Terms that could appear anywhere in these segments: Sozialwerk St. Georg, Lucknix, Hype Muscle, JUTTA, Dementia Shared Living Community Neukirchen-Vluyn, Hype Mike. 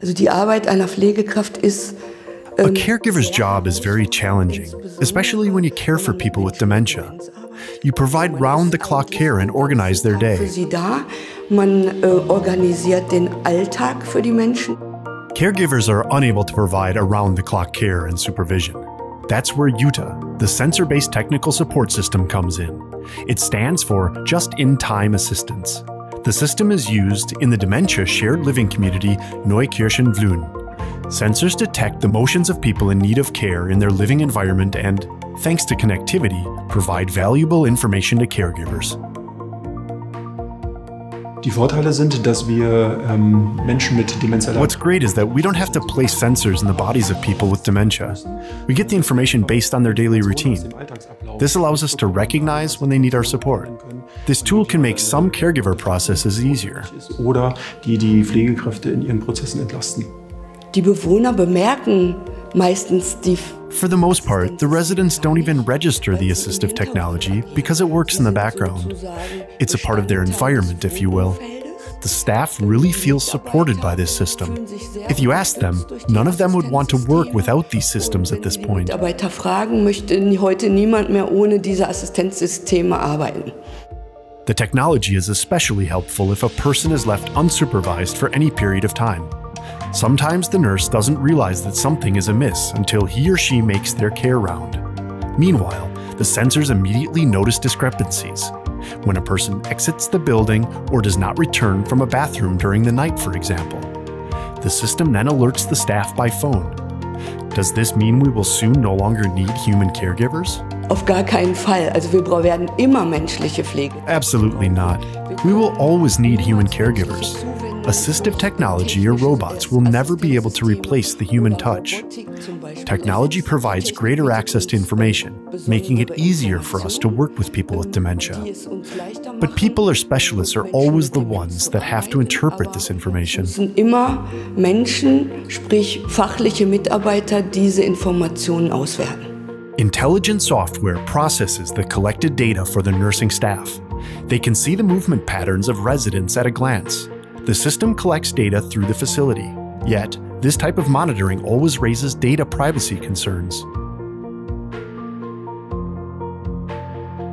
Also die Arbeit einer Pflegekraft ist a caregiver's job is very challenging, especially when you care for people with dementia. You provide round-the-clock care and organize their day. Caregivers are unable to provide around-the-clock care and supervision. That's where JUTTA, the sensor-based technical support system, comes in. It stands for Just-in-Time-Assistance. The system is used in the Dementia Shared Living Community Neukirchen-Vluyn. Sensors detect the motions of people in need of care in their living environment and, thanks to connectivity, provide valuable information to caregivers. What's great is that we don't have to place sensors in the bodies of people with dementia. We get the information based on their daily routine. This allows us to recognize when they need our support. This tool can make some caregiver processes easier. For the most part, the residents don't even register the assistive technology because it works in the background. It's a part of their environment, if you will. The staff really feels supported by this system. If you ask them, none of them would want to work without these systems at this point. The technology is especially helpful if a person is left unsupervised for any period of time. Sometimes the nurse doesn't realize that something is amiss until he or she makes their care round. Meanwhile, the sensors immediately notice discrepancies. When a person exits the building or does not return from a bathroom during the night, for example. The system then alerts the staff by phone. Does this mean we will soon no longer need human caregivers? Auf gar keinen Fall. Also wir werden immer menschliche Pflege. Absolutely not. We will always need human caregivers. Assistive technology or robots will never be able to replace the human touch. Technology provides greater access to information, making it easier for us to work with people with dementia. But people or specialists are always the ones that have to interpret this information. Immer Menschen, sprich fachliche Mitarbeiter, diese Informationen auswerten. Intelligent software processes the collected data for the nursing staff. They can see the movement patterns of residents at a glance. The system collects data through the facility. Yet, this type of monitoring always raises data privacy concerns.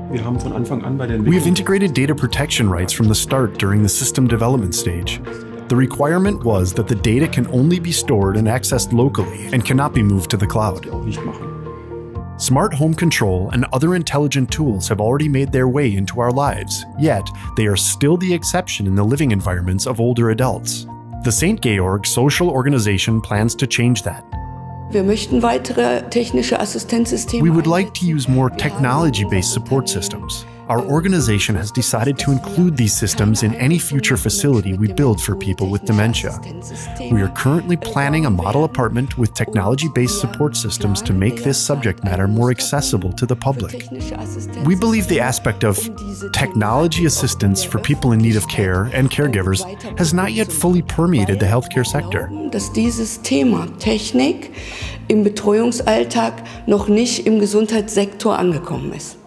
We have integrated data protection rights from the start during the system development stage. The requirement was that the data can only be stored and accessed locally and cannot be moved to the cloud. Smart home control and other intelligent tools have already made their way into our lives, yet they are still the exception in the living environments of older adults. The St. Georg social organization plans to change that. We would like to use more technology-based support systems. Our organization has decided to include these systems in any future facility we build for people with dementia. We are currently planning a model apartment with technology-based support systems to make this subject matter more accessible to the public. We believe the aspect of technology assistance for people in need of care and caregivers has not yet fully permeated the healthcare sector. Dass dieses Thema Technik im Betreuungsalltag noch nicht im Gesundheitssektor angekommen ist.